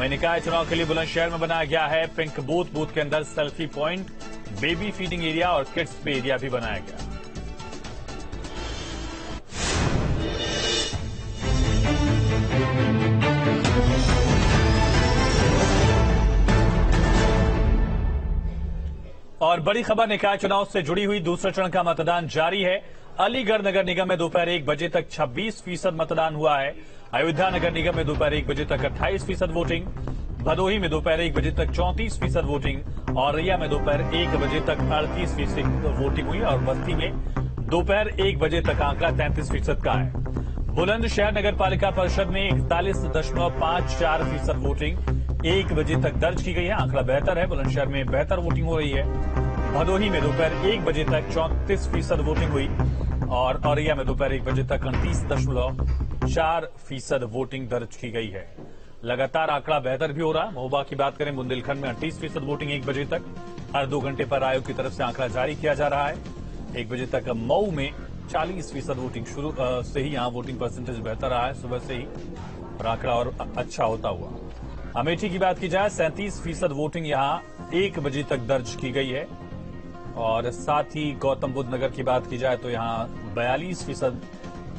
में निकाय चुनाव के लिए बुलंदशहर में बनाया गया है पिंक बूथ। बूथ के अंदर selfie point, baby feeding area और किड्स पे एरिया भी बनाया गया। और बड़ी खबर निकाय चुनाव से जुड़ी हुई, दूसरे चरण का मतदान जारी है। अलीगढ़ नगर निगम में दोपहर 1 बजे तक 26% मतदान हुआ है। अयोध्या नगर निगम में दोपहर 1 बजे तक 28% वोटिंग, भदोही में दोपहर 1 बजे तक 34% वोटिंग और रैया में दोपहर 1 बजे तक 38% वोटिंग हुई और बस्ती में दोपहर 1 बजे तक आंकड़ा 33% का है। बुलंदशहर नगर पालिका परिषद में 41.54% वोटिंग 1 बजे तक दर्ज की गई है। आंकड़ा बेहतर है, बुलंदशहर में बेहतर वोटिंग हो रही है। भदोही में दोपहर 1 बजे तक 34% वोटिंग हुई और औरैया में दोपहर 1 बजे तक 29.4% वोटिंग दर्ज की गई है। लगातार आंकड़ा बेहतर भी हो रहा है। महोबा की बात करें, बुंदेलखंड में 38% वोटिंग 1 बजे तक। हर 2 घंटे पर आयोग की तरफ से आंकड़ा जारी किया जा रहा है। 1 बजे तक मऊ में 40% वोटिंग, शुरू से ही यहाँ वोटिंग परसेंटेज बेहतर आया है, सुबह से ही, और आंकड़ा और अच्छा होता हुआ। अमेठी की बात की जाए, 37% वोटिंग यहां 1 बजे तक दर्ज की गई है और साथ ही गौतम बुद्ध नगर की बात की जाए तो यहां 42%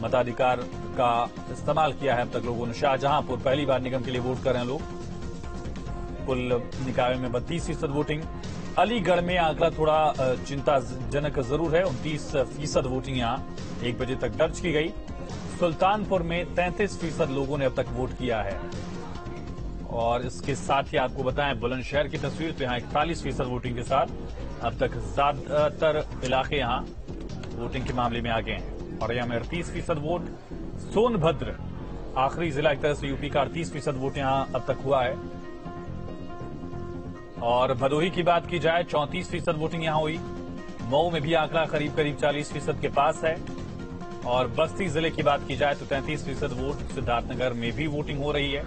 मताधिकार का इस्तेमाल किया है अब तक लोगों ने। शाहजहांपुर पहली बार निगम के लिए वोट कर रहे हैं लोग। कुल निकायों में 32% वोटिंग। अलीगढ़ में आंकड़ा थोड़ा चिंताजनक जरूर है, 29% वोटिंग यहां 1 बजे तक दर्ज की गई। सुल्तानपुर में 33% लोगों ने अब तक वोट किया है। और इसके साथ ही आपको बताएं बुलंदशहर की तस्वीर, तो यहाँ 41% वोटिंग के साथ अब तक ज्यादातर इलाके यहाँ वोटिंग के मामले में आगे हैं। और यहाँ में 38% वोट। सोनभद्र आखिरी जिला एक तरह से यूपी का, 38% वोट यहाँ अब तक हुआ है। और भदोही की बात की जाए, 34% वोटिंग यहाँ हुई। मऊ में भी आंकड़ा करीब करीब 40% के पास है। और बस्ती जिले की बात की जाए तो 33% वोट। सिद्धार्थनगर में भी वोटिंग हो रही है।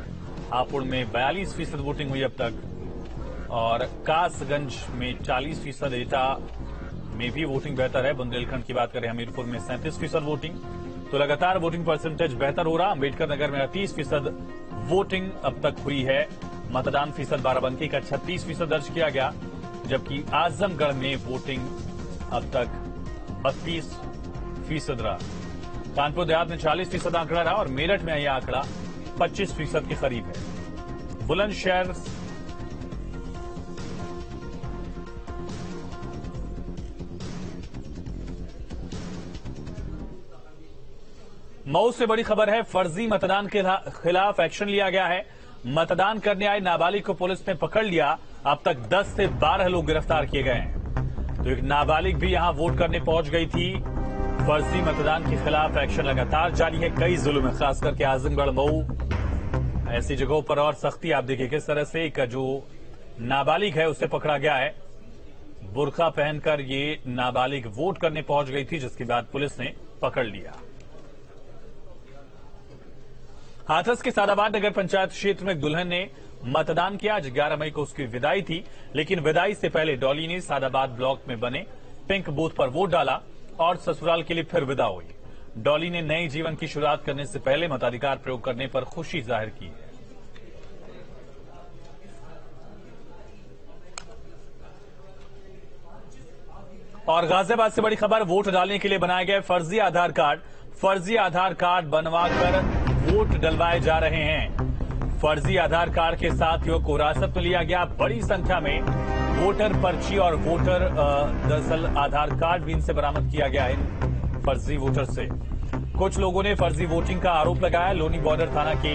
हापुड़ में 42% वोटिंग हुई अब तक और कासगंज में 40%। एटा में भी वोटिंग बेहतर है। बुंदेलखंड की बात करें, हमीरपुर में 37% वोटिंग। तो लगातार वोटिंग परसेंटेज बेहतर हो रहा। अम्बेडकर नगर में 38% वोटिंग अब तक हुई है। मतदान फीसद बाराबंकी का 36% दर्ज किया गया, जबकि आजमगढ़ में वोटिंग अब तक 32% रहा। कानपुर देहात में 40% आंकड़ा रहा और मेरठ में यह आंकड़ा 25% के करीब है। मऊ से बड़ी खबर है, फर्जी मतदान के खिलाफ एक्शन लिया गया है। मतदान करने आए नाबालिग को पुलिस ने पकड़ लिया। अब तक 10 से 12 लोग गिरफ्तार किए गए हैं। तो एक नाबालिग भी यहां वोट करने पहुंच गई थी। फर्जी मतदान के खिलाफ एक्शन लगातार जारी है कई जिलों में, खास करके आजमगढ़, मऊ, ऐसी जगहों पर। और सख्ती आप देखिए किस तरह से, एक जो नाबालिग है उसे पकड़ा गया है। बुर्का पहनकर ये नाबालिग वोट करने पहुंच गई थी, जिसके बाद पुलिस ने पकड़ लिया। हाथरस के सादाबाद नगर पंचायत क्षेत्र में दुल्हन ने मतदान किया। आज 11 मई को उसकी विदाई थी, लेकिन विदाई से पहले डॉली ने सादाबाद ब्लॉक में बने पिंक बूथ पर वोट डाला और ससुराल के लिए फिर विदा हुई। डॉली ने नए जीवन की शुरुआत करने से पहले मताधिकार प्रयोग करने पर खुशी जाहिर की है। और गाजियाबाद से बड़ी खबर, वोट डालने के लिए बनाए गए फर्जी आधार कार्ड। फर्जी आधार कार्ड बनवाकर वोट डलवाए जा रहे हैं। फर्जी आधार कार्ड के साथियों को हिरासत में लिया गया। बड़ी संख्या में वोटर पर्ची और वोटर दरअसल आधार कार्ड भी इनसे बरामद किया गया है, फर्जी वोटर से। कुछ लोगों ने फर्जी वोटिंग का आरोप लगाया। लोनी बॉर्डर थाना के